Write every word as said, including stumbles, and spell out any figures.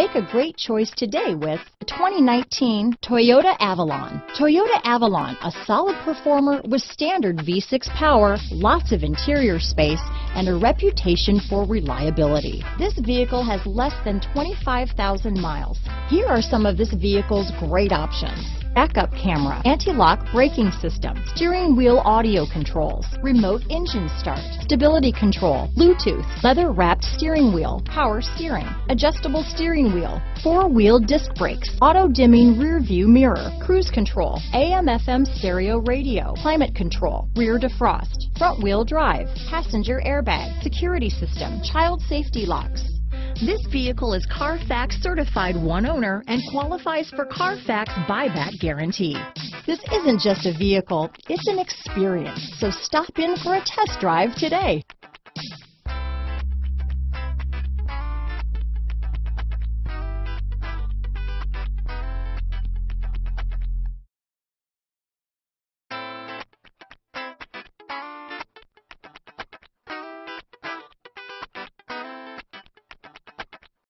Make a great choice today with the twenty nineteen Toyota Avalon. Toyota Avalon, a solid performer with standard V six power, lots of interior space, and a reputation for reliability. This vehicle has less than twenty-five thousand miles. Here are some of this vehicle's great options: backup camera, anti-lock braking system, steering wheel audio controls, remote engine start, stability control, Bluetooth, leather-wrapped steering wheel, power steering, adjustable steering wheel, four-wheel disc brakes, auto-dimming rear-view mirror, cruise control, A M F M stereo radio, climate control, rear defrost, front-wheel drive, passenger airbag, security system, child safety locks. This vehicle is Carfax certified one owner and qualifies for Carfax buyback guarantee. This isn't just a vehicle, it's an experience, so stop in for a test drive today.